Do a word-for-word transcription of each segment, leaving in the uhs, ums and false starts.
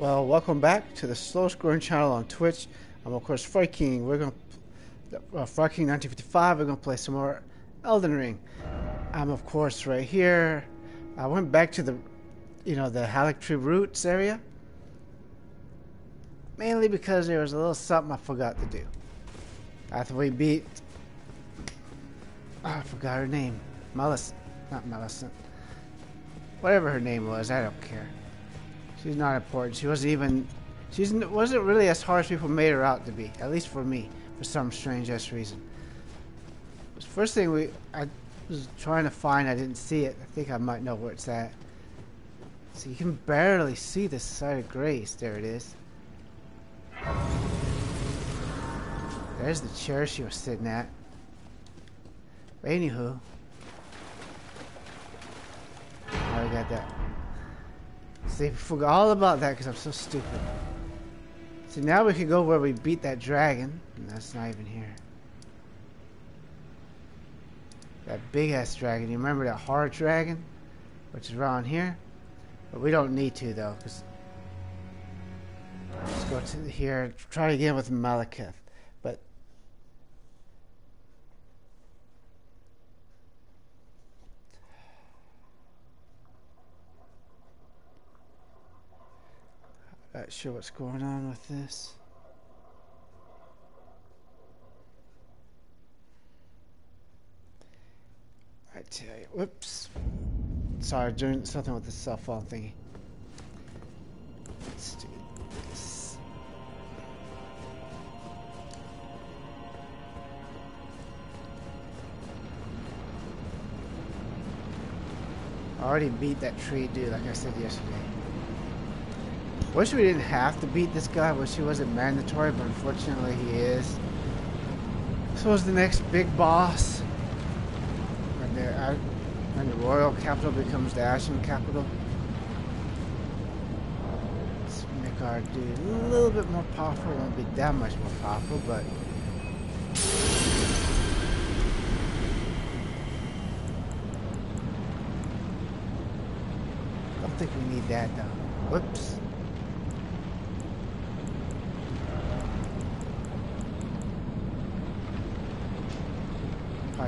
Well, welcome back to the Slow Scoring channel on Twitch. I'm of course Ferrari King. We're gonna uh, Ferrari King nineteen fifty-five. We're gonna play some more Elden Ring. I'm of course right here. I went back to the, you know, the Haligtree roots area, mainly because there was a little something I forgot to do. After we beat, oh, I forgot her name. Maliceth, not Maliceth. Whatever her name was, I don't care. She's not important. She wasn't even. She wasn't really as hard as people made her out to be. At least for me, for some strange-ass reason. First thing we, I was trying to find. I didn't see it. I think I might know where it's at. So you can barely see the side of grace. There it is. There's the chair she was sitting at. But anywho, I got that. See, I forgot all about that because I'm so stupid. So now we can go where we beat that dragon. And that's not even here. That big ass dragon. You remember that hard dragon? Which is around here. But we don't need to though. Cause let's go to here. Try again with Maliketh. But not sure what's going on with this. I tell you, whoops. Sorry, doing something with the cell phone thingy. Let's do this. I already beat that tree dude, like I said yesterday. Wish we didn't have to beat this guy. Wish he wasn't mandatory, but unfortunately he is. So is the next big boss. When the, when the Royal Capital becomes the Ashen Capital. Let's make our dude a little bit more powerful. It won't be that much more powerful, but... I don't think we need that though. Whoops.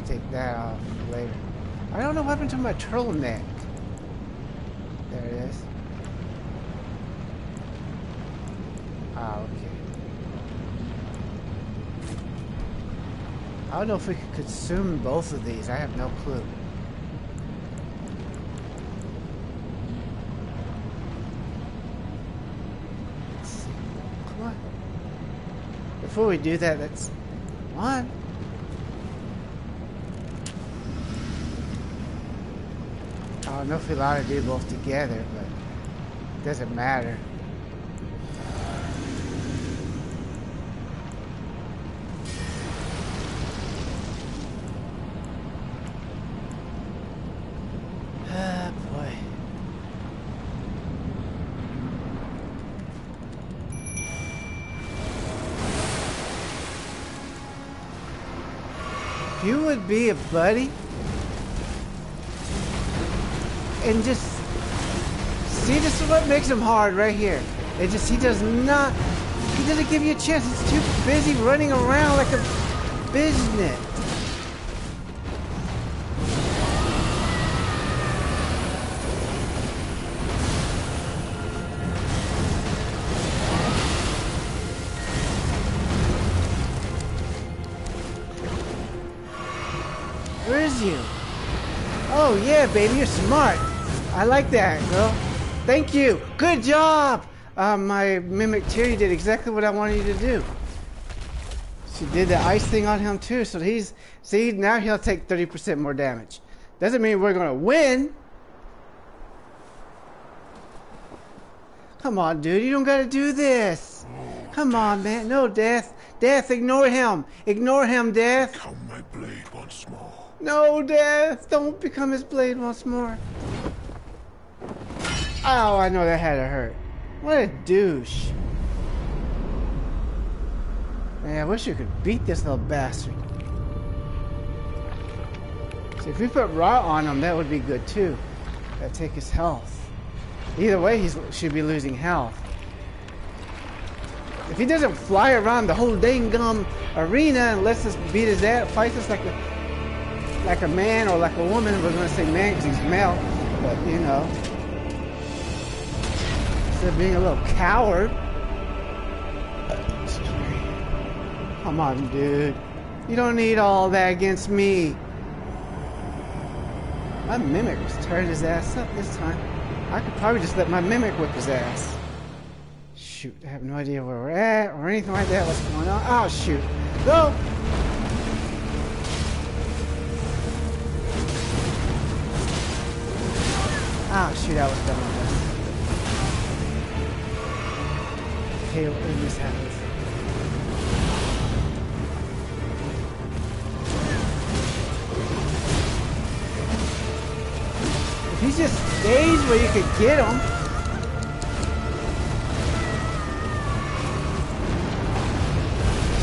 Take that off later. I don't know what happened to my turtleneck. There it is. Ah, okay. I don't know if we could consume both of these. I have no clue. Let's see. Come on. Before we do that, let's... Come on. I don't know if we allow to do both together, but it doesn't matter. Ah, boy. If you would be a buddy, and just see, this is what makes him hard right here. It just he does not he doesn't give you a chance. He's too busy running around like a business. Where is you? Oh yeah, baby, you're smart. I like that, girl. Thank you. Good job! Uh, my Mimic Tear, you did exactly what I wanted you to do. She did the ice thing on him too, so he's... See, now he'll take thirty percent more damage. Doesn't mean we're gonna win! Come on, dude, you don't gotta do this! Come on, man. No, Death. Death, ignore him! Ignore him, Death! Become my blade once more. No, Death! Don't become his blade once more. Oh, I know that had to hurt. What a douche. Man, I wish you could beat this little bastard. See, if we put Raw on him, that would be good too. That'd take his health. Either way, he should be losing health. If he doesn't fly around the whole dang-gum arena and lets us beat his ass, fights us like a, like a man or like a woman. We're going to say man because he's male, but you know. Instead of being a little coward. Come on, dude. You don't need all that against me. My mimic was turning his ass up this time. I could probably just let my mimic whip his ass. Shoot, I have no idea where we're at or anything like that. What's going on? Oh, shoot. Go! Oh, shoot, I was done with this. Okay, when this happens. He just stays where you could get him.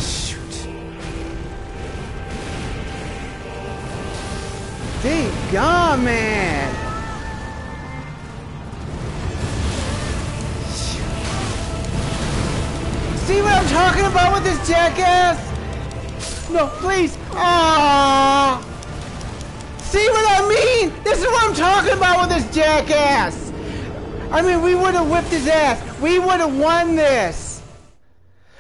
Shoot. Dang God, man. Shoot. See what I'm talking about with this jackass? No, please. Ah. See what I mean? This is what I'm talking about with this jackass. I mean, we would have whipped his ass. We would have won this.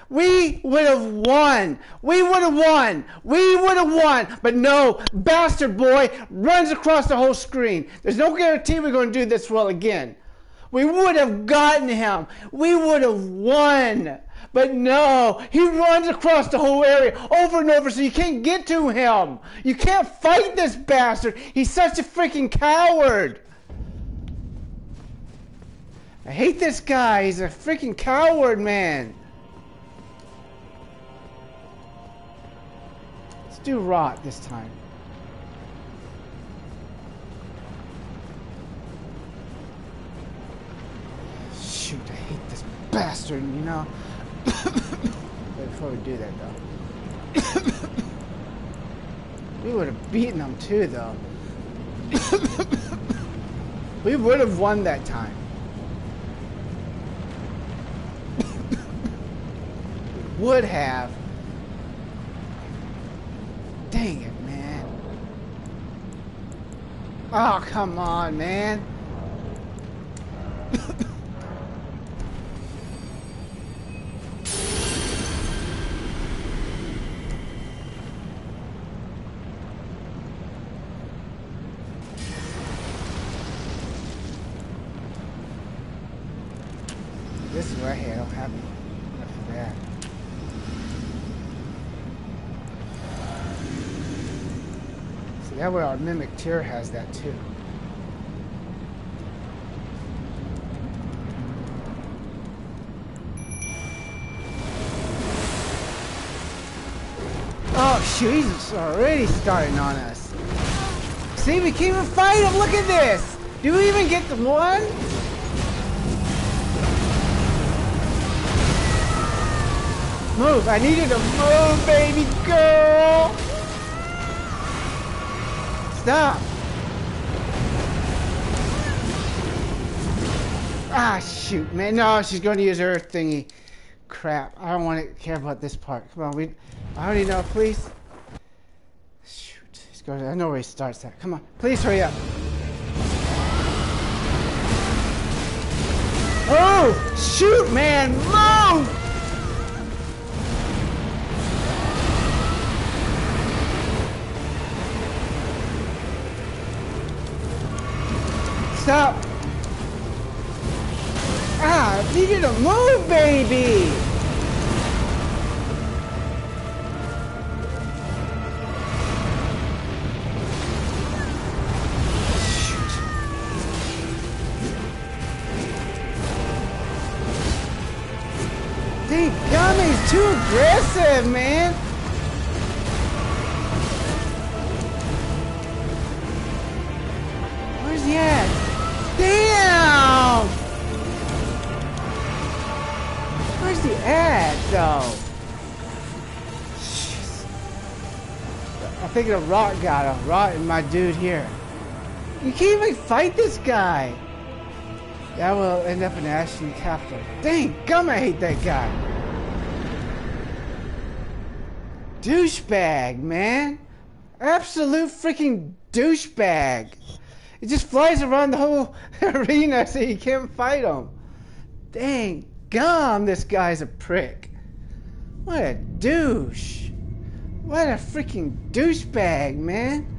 We would have won. We would have won. We would have won. But no, bastard boy runs across the whole screen. There's no guarantee we're going to do this well again. We would have gotten him. We would have won. But no, he runs across the whole area over and over so you can't get to him. You can't fight this bastard. He's such a freaking coward. I hate this guy. He's a freaking coward, man. Let's do rot this time. Shoot, I hate this bastard, you know. Before we do that, though, we would have beaten them too, though. We would have won that time. Would have. Dang it, man! Oh, come on, man! This is where I had, I'm happy enough for that. See, that way our Mimic Tear has that too. Oh, shoot, he's already starting on us. See, we can't even fight him. Look at this. Do we even get the one? Move! I needed to move, baby girl! Stop! Ah, shoot, man. No, she's going to use her thingy. Crap. I don't want to care about this part. Come on, we... I already know. Please. Shoot. He's going to... I know where he starts at. Come on. Please hurry up. Oh! Shoot, man! Move! Up. Ah, I needed to move, baby. Shoot. Dang, gummy's too aggressive, man. Where's he at? Damn! Where's the ad, though? Jeez. I think the rock got him. Rock and my dude here. You can't even fight this guy. That will end up in Ashen Capital. Dang, gum, I hate that guy. douchebag, man. Absolute freaking douchebag. It just flies around the whole arena so you can't fight him. Dang gum, this guy's a prick. What a douche. What a freaking douchebag, man.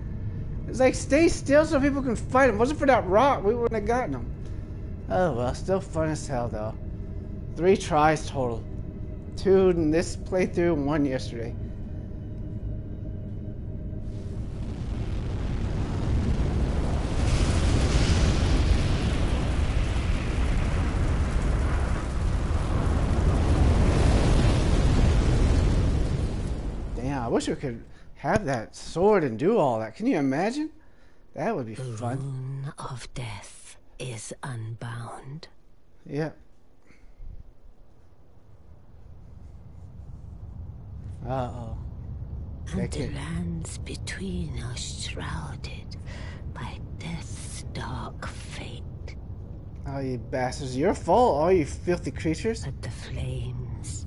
It's like, stay still so people can fight him. If it wasn't for that rock, we wouldn't have gotten him. Oh well, still fun as hell though. Three tries total. Two in this playthrough and one yesterday. Damn, I wish we could have that sword and do all that. Can you imagine? That would be the fun. Rune of death is unbound. Yeah. Uh-oh. And the lands between are shrouded by death's dark fate. Oh, you bastards. Your fault, all you filthy creatures. But the flames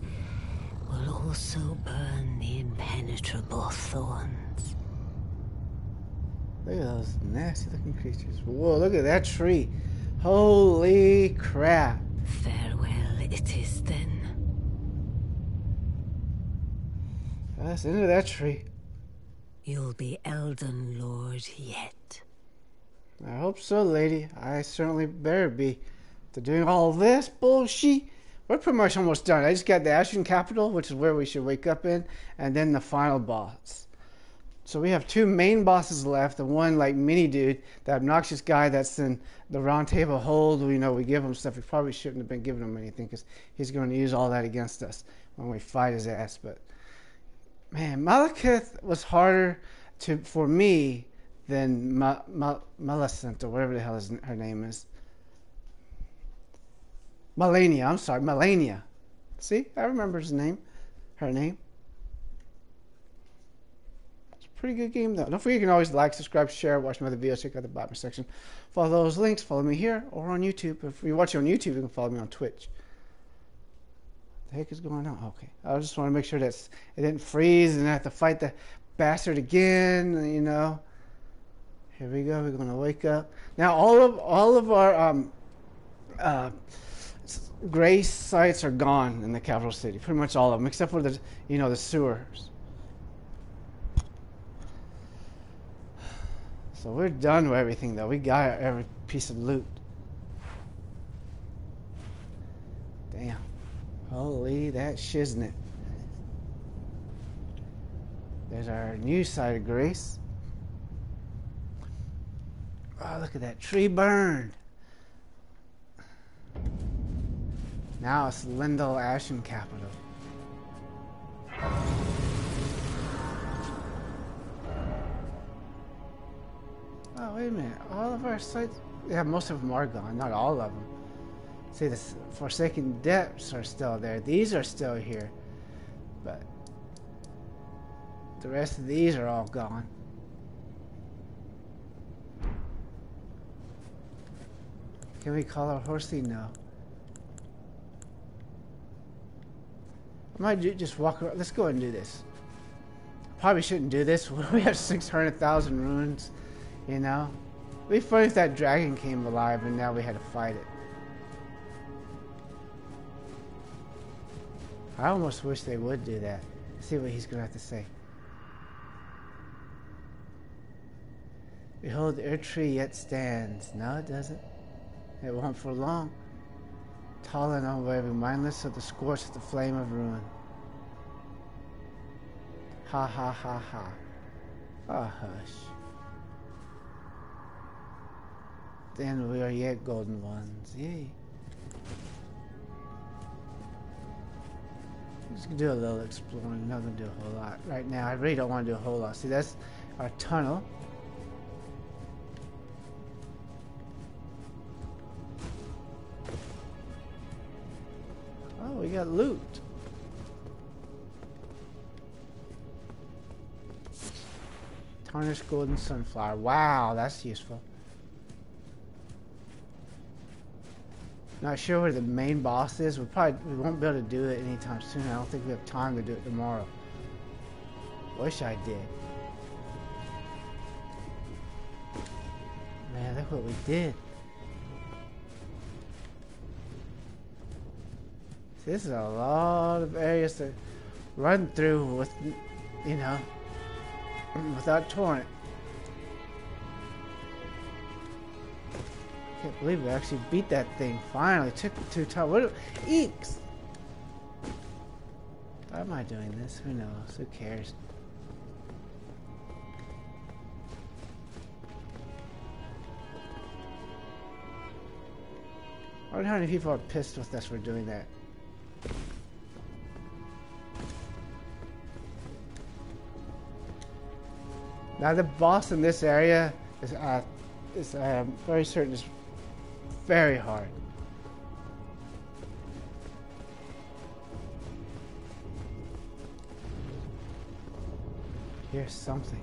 will also burn the impenetrable thorns. Look at those nasty-looking creatures. Whoa, look at that tree. Holy crap. Farewell it is then. That's the end of that tree. You'll be Elden Lord yet. I hope so, lady. I certainly better be. After doing all this bullshit, we're pretty much almost done. I just got the Ashen Capital, which is where we should wake up in, and then the final boss. So we have two main bosses left, the one like mini dude, that obnoxious guy that's in the Round Table Hold. You know, we give him stuff. We probably shouldn't have been giving him anything because he's going to use all that against us when we fight his ass, but... Man, Maliketh was harder to for me than Ma, Ma, Malicent or whatever the hell his, her name is. Malenia, I'm sorry, Malenia. See, I remember his name, her name. It's a pretty good game though. Don't forget you can always like, subscribe, share, watch my other videos. Check out the bottom section. Follow those links. Follow me here or on YouTube. If you watch it on YouTube, you can follow me on Twitch. The heck is going on? Okay, I just want to make sure that it didn't freeze and I have to fight the bastard again. You know, here we go. We're gonna wake up now. All of all of our um, uh, grace sites are gone in the capital city. Pretty much all of them, except for the you know the sewers. So we're done with everything though. We got every piece of loot. Damn. Holy, that shiznit. There's our new side of grace. Oh, look at that tree burned. Now it's Leyndell Ashen Capital. Oh, wait a minute. All of our sites... Yeah, most of them are gone. Not all of them. See, the Forsaken Depths are still there. These are still here. But the rest of these are all gone. Can we call our horsey? No. I might do, just walk around. Let's go ahead and do this. Probably shouldn't do this. We have six hundred thousand runes, you know. It'd be funny if that dragon came alive and now we had to fight it. I almost wish they would do that. See what he's going to have to say. Behold, the earth tree yet stands. No, it doesn't. It won't for long. Tall and unwavering, mindless of the scorch of the flame of ruin. Ha ha ha ha. Ah, hush. Then we are yet golden ones. Yay. Just gonna do a little exploring, not gonna do a whole lot. Right now, I really don't wanna do a whole lot. See, that's our tunnel. Oh, we got loot. Tarnished golden sunflower. Wow, that's useful. Not sure where the main boss is. We probably we won't be able to do it anytime soon. I don't think we have time to do it tomorrow. Wish I did. Man, look what we did. This is a lot of areas to run through with, you know, without Torrent. Can't believe we actually beat that thing. Finally, took it to top. What? Eeks! Why am I doing this? Who knows? Who cares? I wonder how many people are pissed with us for doing that. Now the boss in this area is, uh, is I'm very certain is very hard. Here's something.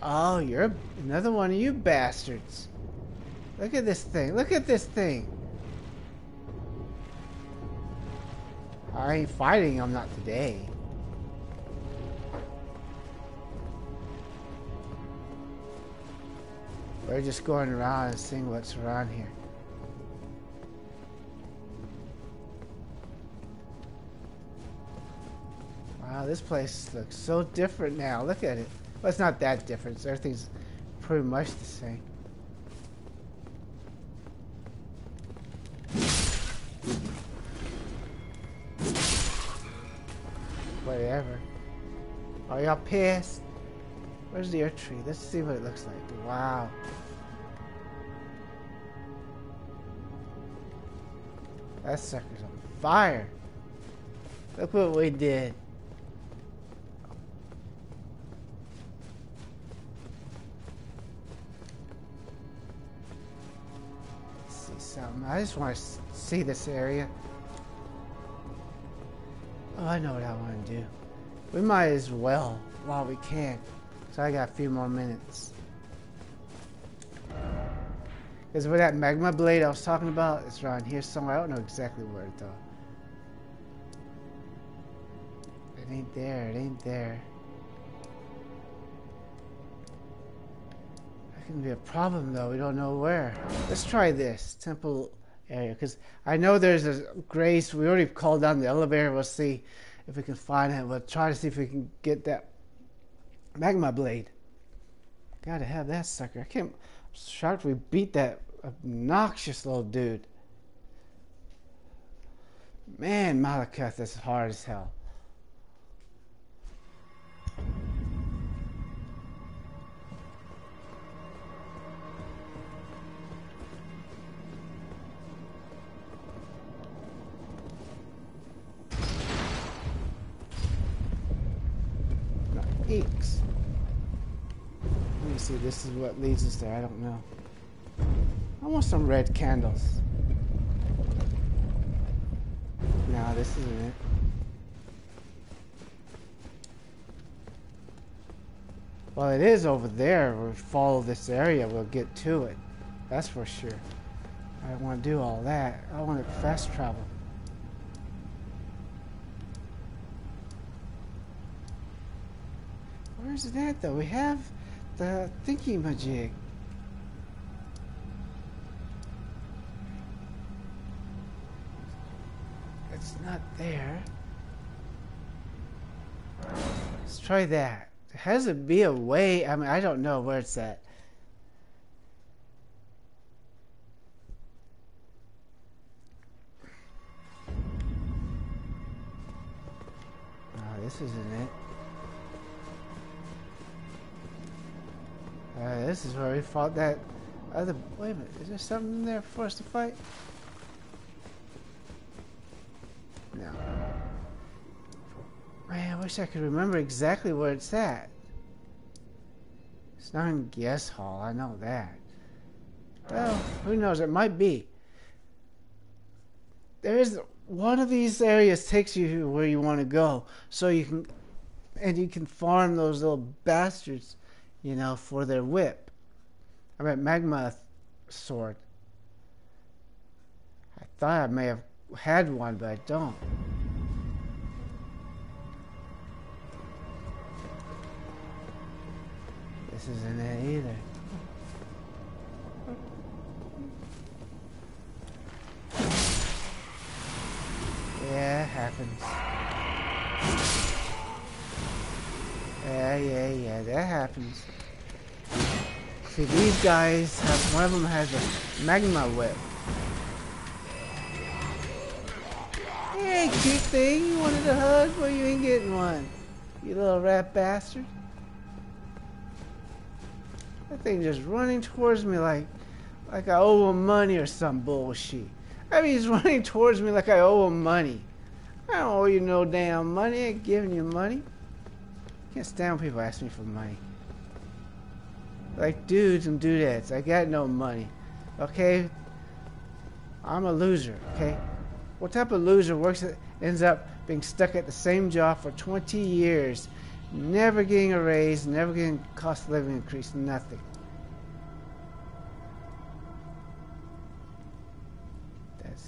Oh, you're another one of you bastards. Look at this thing. Look at this thing. I ain't fighting. I'm not today. We're just going around and seeing what's around here. Wow, this place looks so different now. Look at it. Well, it's not that different. Everything's pretty much the same. Whatever. Are y'all pissed? Where's the earth tree? Let's see what it looks like. Wow. That sucker's on fire. Look what we did. I just want to see this area. Oh, I know what I want to do. We might as well while we can. So I got a few more minutes. Because where that magma blade I was talking about, it's around here somewhere. I don't know exactly where it though. It ain't there. It ain't there. Gonna be a problem though. We don't know where. Let's try this temple area because I know there's a grace. We already called down the elevator. We'll see if we can find it. We'll try to see if we can get that magma blade. Gotta have that sucker. I can't. I'm shocked we beat that obnoxious little dude. Man, Maliketh is hard as hell. Eeks. Let me see, this is what leads us there. I don't know. I want some red candles. No, this isn't it. Well, it is over there. We'll follow this area. We'll get to it. That's for sure. I don't want to do all that. I want to fast travel. Where's that though? We have the thinking magic. It's not there. Let's try that. It has to be a way. I mean, I don't know where it's at. No, this isn't it. Uh, this is where we fought that other. Wait a minute, is there something there for us to fight? No. Man, I wish I could remember exactly where it's at. It's not in Guest Hall, I know that. Well, who knows, it might be. There is one of these areas takes you where you want to go, so you can, and you can farm those little bastards. You know, for their whip. I mean, magma sword. I thought I may have had one, but I don't. This isn't it either. Yeah, it happens. Yeah, yeah, yeah, that happens. See, these guys have, one of them has a magma whip. Hey, cute thing, you wanted a hug? Well, you ain't getting one, you little rat bastard. That thing just running towards me like, like I owe him money or some bullshit. I mean, he's running towards me like I owe him money. I don't owe you no damn money. I ain't giving you money. I can't stand when people ask me for money. Like dudes and dudettes, I got no money. Okay? I'm a loser, okay? What type of loser works that ends up being stuck at the same job for twenty years, never getting a raise, never getting cost of living increase, nothing?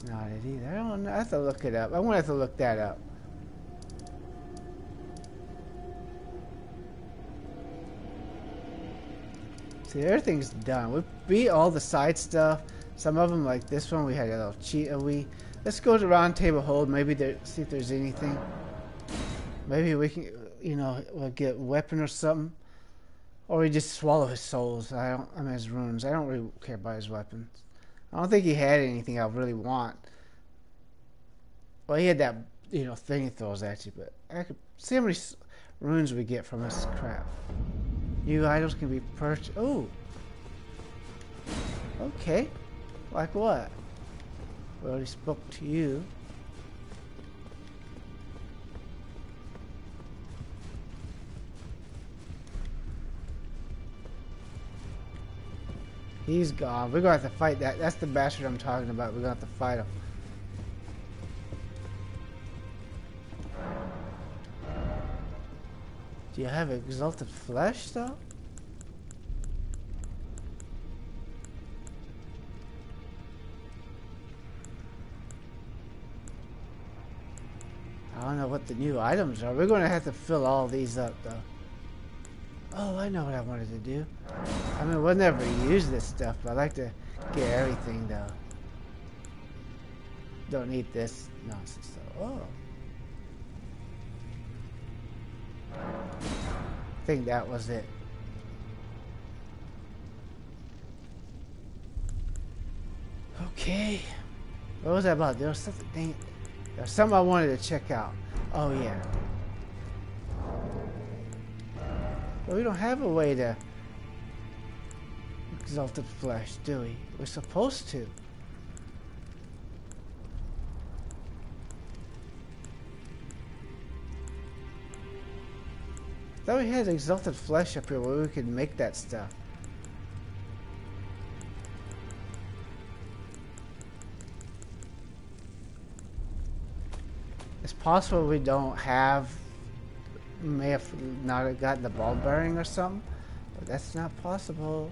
Not it either. I don't know. I have to look it up. I want to have to look that up. See, everything's done. We beat all the side stuff. Some of them, like this one, we had a little cheat. We let's go to Round Table Hold. Maybe there, see if there's anything. Maybe we can, you know, we'll get a weapon or something, or we just swallow his souls. I don't. I mean, his runes. I don't really care about his weapons. I don't think he had anything I really want. Well, he had that, you know, thing he throws at you, but I could see how many runes we get from this crap. New items can be purchased. Oh! Okay. Like what? We already spoke to you. He's gone. We're gonna have to fight that. That's the bastard I'm talking about. We're gonna have to fight him. Do you have Exalted Flesh though? I don't know what the new items are. We're gonna have to fill all these up though. Oh, I know what I wanted to do. I mean, we'll never use this stuff, but I like to get everything, though. Don't need this nonsense, though. Oh. I think that was it. Okay. What was that about? There was something, dang it. There was something I wanted to check out. Oh, yeah. But we don't have a way to Exalted Flesh, do we? We're supposed to. I thought we had Exalted Flesh up here where we could make that stuff. It's possible we don't have, may have not have gotten the ball bearing or something, but that's not possible.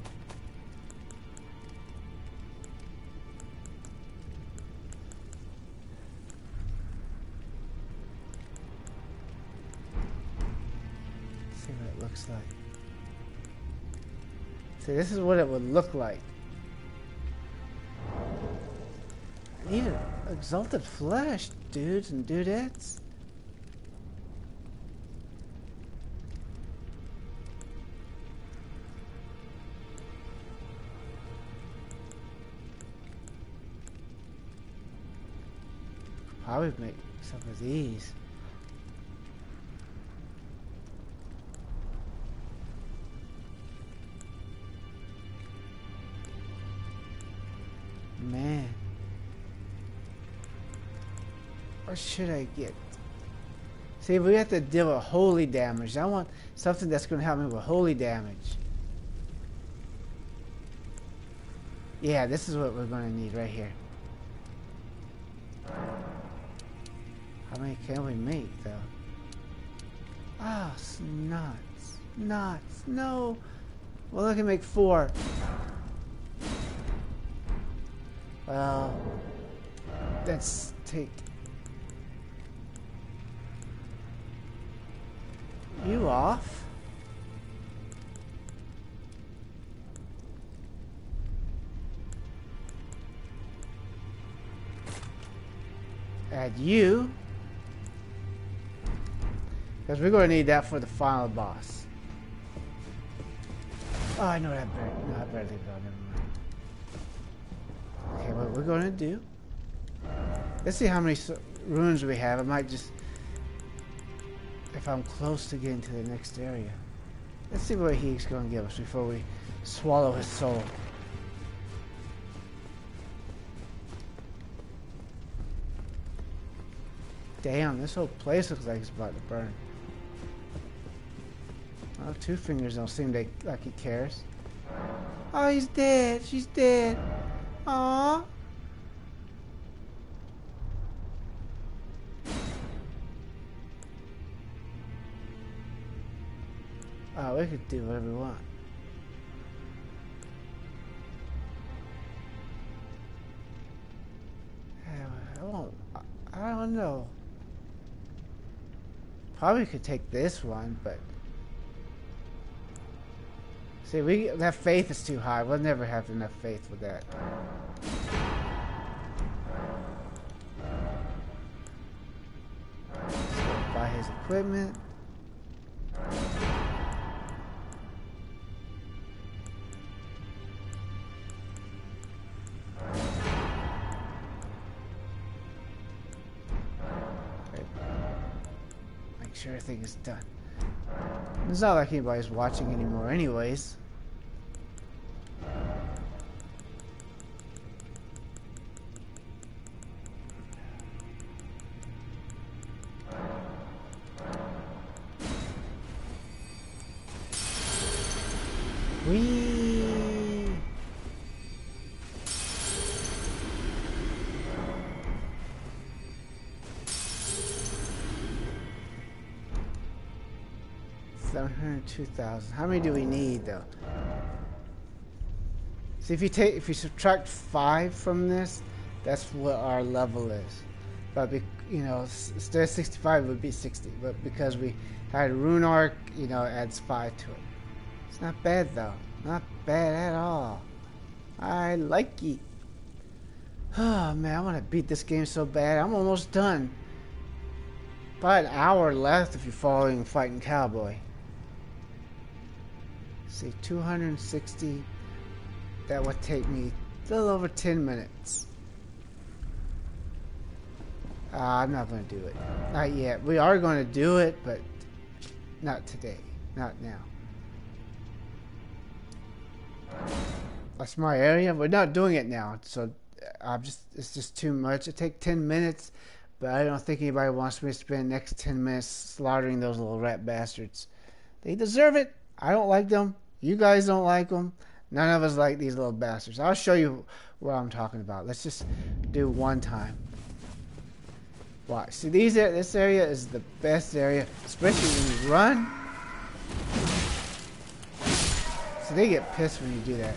Like. See, this is what it would look like. I need an Exalted Flesh, dudes and dudettes. Probably make some of these. Man, what should I get? See, we have to deal with holy damage. I want something that's going to help me with holy damage. Yeah, this is what we're going to need right here. How many can we make, though? Ah, oh, nuts, nuts, no. Well, I can make four. Well, Let's take. You off? Add you. Because we're going to need that for the final boss. Oh, I know that better. No, I better leave it on. Never mind. Okay, what we're going to do. Let's see how many runes we have. I might just. If I'm close to getting to the next area. Let's see what he's going to give us before we swallow his soul. Damn, this whole place looks like it's about to burn. Oh, Two Fingers don't seem to, like he cares. Oh, he's dead. She's dead. Aww. Oh, we could do whatever we want. I won't. I don't know. Probably could take this one, but see, we that faith is too high. We'll never have enough faith with that. So buy his equipment. Sure, everything is done. It's not like anybody's watching anymore anyways. Whee! seven hundred two thousand. How many do we need though? See, if you take, if you subtract five from this, that's what our level is. But be, you know, instead of sixty-five, it would be sixty. But because we had Rune Arc, you know, it adds five to it. It's not bad though. Not bad at all. I like it. Oh man, I want to beat this game so bad. I'm almost done. About an hour left if you're following Fighting Cowboy. See, two hundred sixty, that would take me a little over ten minutes. Uh, I'm not going to do it. Not yet. We are going to do it, but not today. Not now. That's my area. We're not doing it now, so I'm just, it's just too much. It takes ten minutes, but I don't think anybody wants me to spend the next ten minutes slaughtering those little rat bastards. They deserve it. I don't like them. You guys don't like them. None of us like these little bastards. I'll show you what I'm talking about. Let's just do one time. Watch. See, these, this area is the best area, especially when you run. So they get pissed when you do that.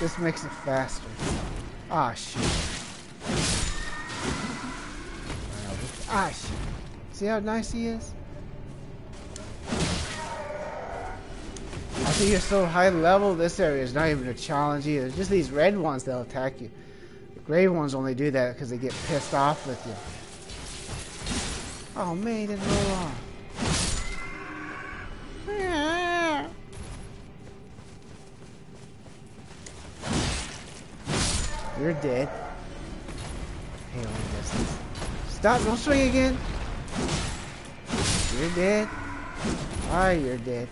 This makes it faster. Ah, shoot. Ah, shoot. See how nice he is? I think you're so high level, this area is not even a challenge either. It's just these red ones that'll attack you. The gray ones only do that because they get pissed off with you. Oh man, he didn't roll off. You're dead. Hey, stop, don't swing again. You're dead. Alright, you're dead.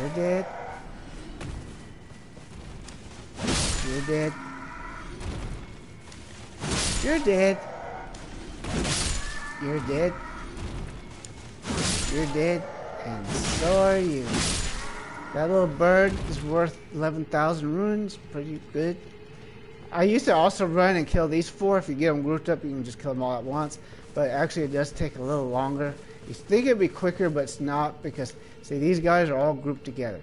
You're dead. You're dead. You're dead. You're dead. You're dead. And so are you. That little bird is worth eleven thousand runes. Pretty good. I used to also run and kill these four. If you get them grouped up, you can just kill them all at once. But actually, it does take a little longer. You think it'd be quicker, but it's not because, see, these guys are all grouped together.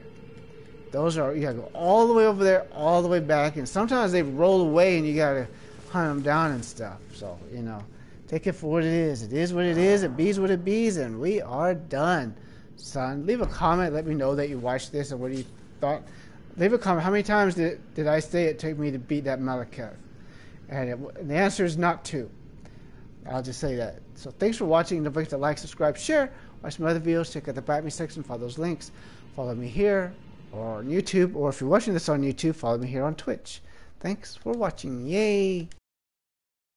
Those are, you gotta go all the way over there, all the way back, and sometimes they roll away and you gotta hunt them down and stuff. So, you know, take it for what it is. It is what it is, it bees what it bees, and we are done. Son, leave a comment, let me know that you watched this and what you thought. Leave a comment, how many times did, did I say it took me to beat that Maliketh? And, it, and the answer is not two. I'll just say that. So thanks for watching. Don't forget to like, subscribe, share, watch my other videos, check out the Back Me section, follow those links, follow me here or on YouTube, or if you're watching this on YouTube, follow me here on Twitch. Thanks for watching. Yay!